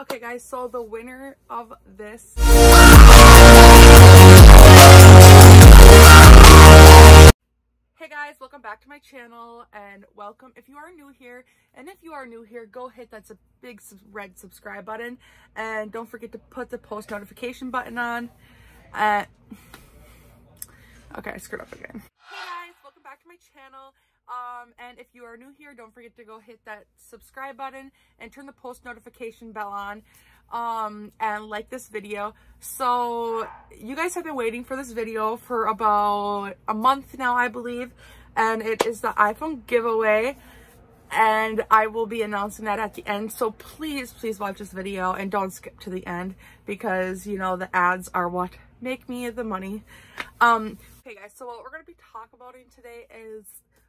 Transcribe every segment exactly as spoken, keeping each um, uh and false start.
Okay guys, so the winner of this Hey guys, welcome back to my channel and welcome if you are new here. And if you are new here, go hit that big red subscribe button and don't forget to put the post notification button on. Uh, okay, I screwed up again. Hey guys, welcome back to my channel. Um, and if you are new here, don't forget to go hit that subscribe button and turn the post notification bell on, um, and like this video. So you guys have been waiting for this video for about a month now, I believe, and it is the iPhone giveaway, and I will be announcing that at the end. So please, please watch this video and don't skip to the end because, you know, the ads are what make me the money. Um, okay guys, so what we're going to be talking about today is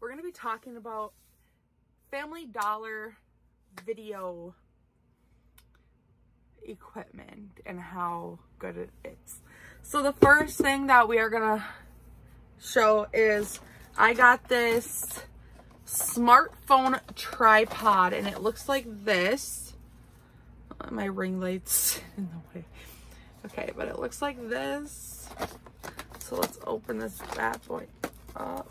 we're going to be talking about Family Dollar video equipment and how good it is. So the first thing that we are going to show is I got this smartphone tripod and it looks like this. Oh, my ring light's in the way. Okay, but it looks like this. So let's open this bad boy up.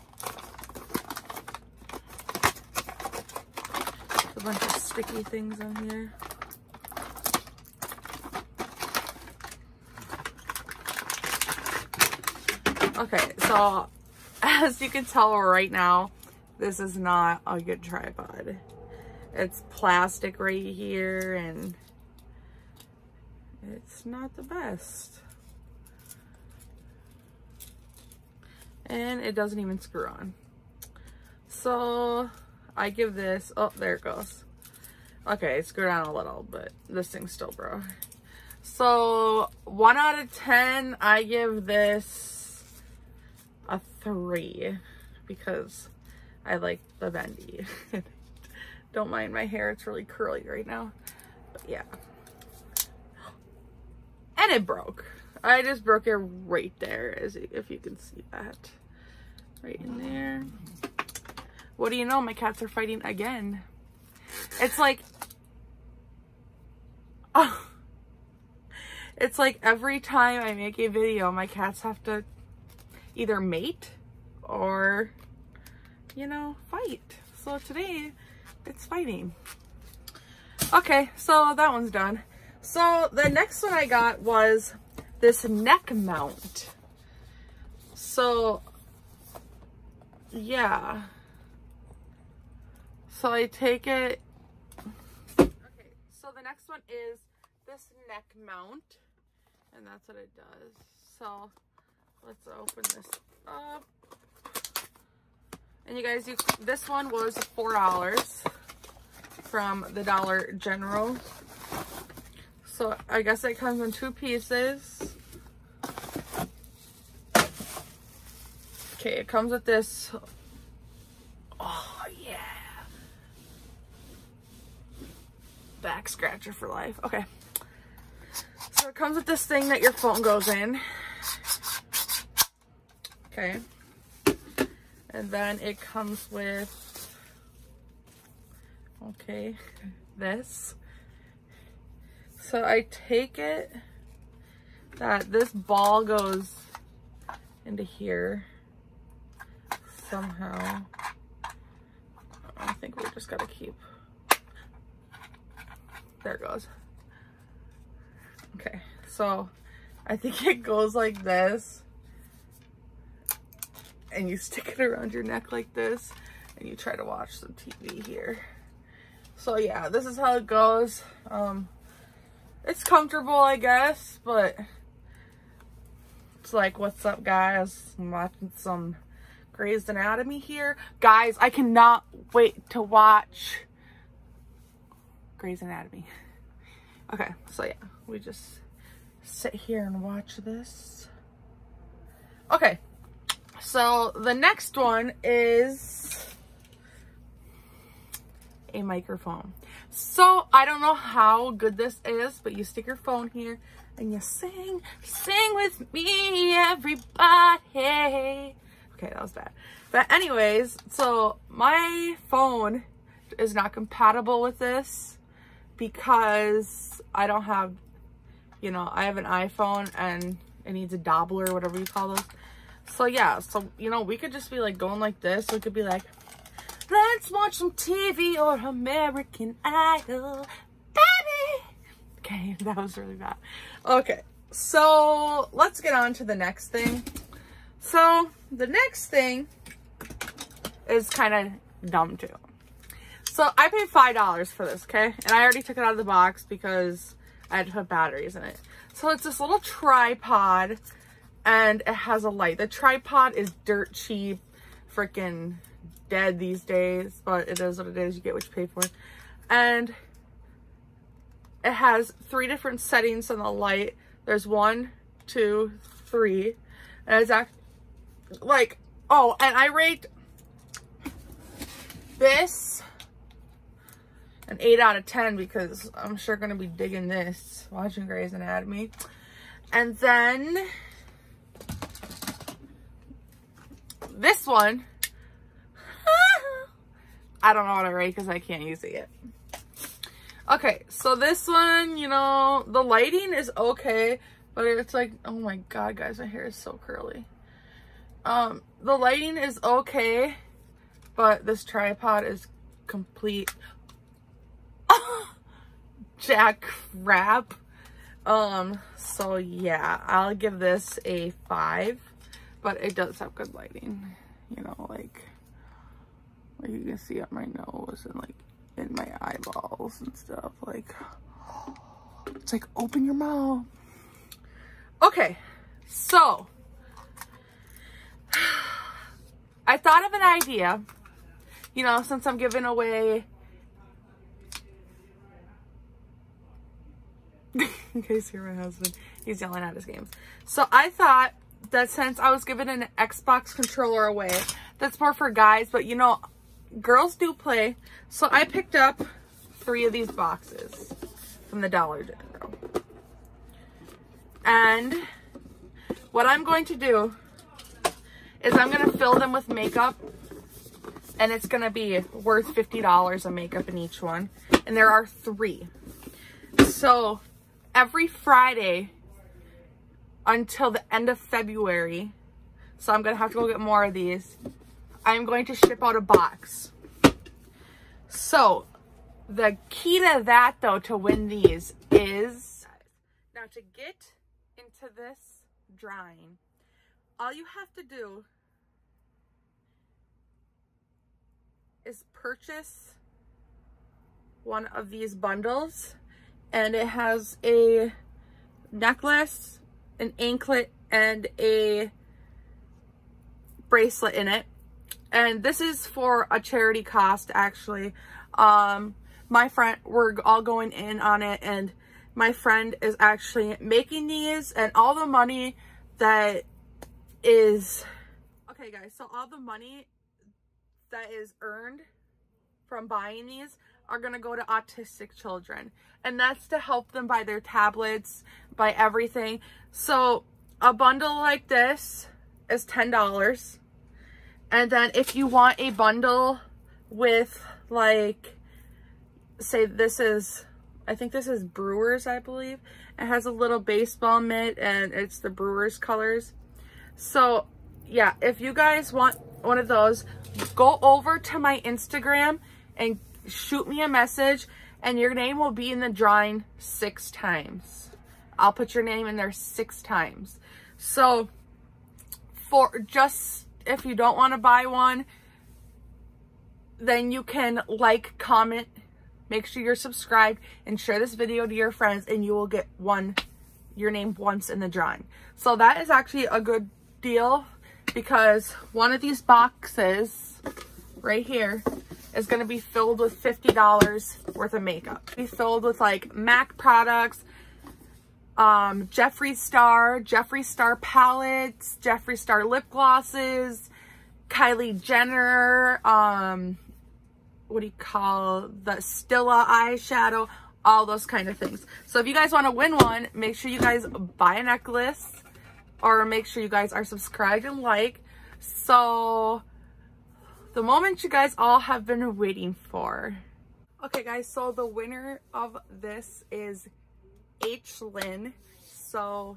There's a bunch of sticky things on here. Okay, so as you can tell right now, this is not a good tripod. It's plastic right here and it's not the best. And it doesn't even screw on. So I give this, oh, there it goes. Okay, it screwed on a little, but this thing's still broke. So one out of ten, I give this a three because I like the bendy. Don't mind my hair, it's really curly right now, but yeah. And it broke. I just broke it right there, as if you can see that. Right in there. What do you know? My cats are fighting again. It's like... Oh, it's like every time I make a video, my cats have to either mate or, you know, fight. So today, it's fighting. Okay, so that one's done. So the next one I got was this neck mount. So yeah. So I take it. Okay, so the next one is this neck mount. And that's what it does. So let's open this up. And you guys, you, this one was four dollars from the Dollar General. So I guess it comes in two pieces. Okay, it comes with this. Oh yeah. Back scratcher for life. Okay. So it comes with this thing that your phone goes in. Okay. And then it comes with, okay, this. So I take it that this ball goes into here somehow. I think we just gotta keep, there it goes. Okay, so I think it goes like this and you stick it around your neck like this and you try to watch some T V here. So yeah, this is how it goes. Um, It's comfortable, I guess, but it's like, what's up, guys? I'm watching some Grey's Anatomy here. Guys, I cannot wait to watch Grey's Anatomy. Okay, so yeah, we just sit here and watch this. Okay, so the next one is a microphone. So I don't know how good this is, but you stick your phone here and you sing, sing with me, everybody. Okay, that was bad. But anyways, so my phone is not compatible with this. because I don't have, you know, I have an iPhone and it needs a dobbler, whatever you call those. So yeah, so, you know, we could just be like going like this. We could be like, let's watch some T V or American Idol, baby. Okay, that was really bad. Okay, so let's get on to the next thing. So the next thing is kind of dumb too. So I paid five dollars for this, okay? And I already took it out of the box because I had to put batteries in it. So it's this little tripod and it has a light. The tripod is dirt cheap, freaking dead these days, but it is what it is. You get what you pay for. And it has three different settings on the light. There's one, two, three. And it's act like, oh, and I rate this an eight out of ten because I'm sure gonna be digging this, watching Grey's Anatomy. And then this one, I don't know what I rate because I can't use it yet. Okay, so this one, you know, the lighting is okay, but it's like, oh my God, guys, my hair is so curly. Um, the lighting is okay, but this tripod is complete jack crap. Um, so yeah, I'll give this a five, but it does have good lighting, you know, like, like you can see up my nose and like in my eyeballs and stuff. Like, it's like, open your mouth. Okay, so I thought of an idea, you know, since I'm giving away, in case you hear my husband, he's yelling at his games. So I thought that since I was giving an Xbox controller away, that's more for guys, but you know, girls do play. So I picked up three of these boxes from the Dollar General. And what I'm going to do is I'm going to fill them with makeup, and it's going to be worth fifty dollars of makeup in each one. And there are three. So every Friday until the end of February, so I'm going to have to go get more of these, I'm going to ship out a box. So the key to that, though, to win these is, now to get into this drawing, all you have to do is purchase one of these bundles, and it has a necklace, an anklet, and a bracelet in it. And this is for a charity cost, actually. Um, my friend, we're all going in on it, and my friend is actually making these, and all the money that is, okay guys, so all the money that is earned from buying these are gonna go to autistic children, and that's to help them buy their tablets, buy everything. So a bundle like this is ten dollars, and then if you want a bundle with, like, say this is, I think this is Brewers, I believe, it has a little baseball mitt and it's the Brewers colors. So yeah, if you guys want one of those, go over to my Instagram and shoot me a message, and your name will be in the drawing six times. I'll put your name in there six times. So for just, if you don't want to buy one, then you can like, comment, make sure you're subscribed, and share this video to your friends, and you will get one, your name once in the drawing. So that is actually a good deal, because one of these boxes right here is going to be filled with fifty dollars worth of makeup. Be filled with like MAC products, um, Jeffree Star, Jeffree Star palettes, Jeffree Star lip glosses, Kylie Jenner, um, what do you call, the Stilla eyeshadow, all those kind of things. So if you guys want to win one, make sure you guys buy a necklace, or make sure you guys are subscribed and like. So the moment you guys all have been waiting for. Okay guys, so the winner of this is H. Lynn. So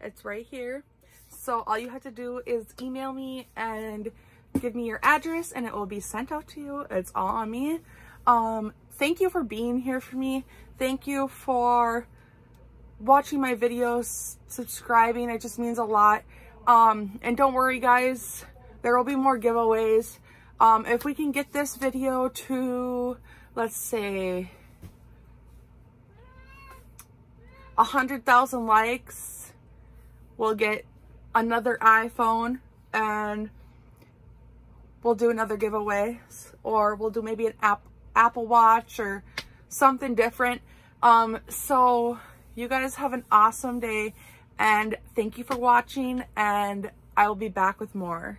it's right here. So all you have to do is email me and give me your address and it will be sent out to you. It's all on me. Um, thank you for being here for me. Thank you for watching my videos, subscribing. It just means a lot. Um, and don't worry guys, there will be more giveaways. Um, if we can get this video to, let's say, one hundred thousand likes, we'll get another iPhone and we'll do another giveaway, or we'll do maybe an app, Apple Watch or something different. Um, so you guys have an awesome day and thank you for watching, and I will be back with more.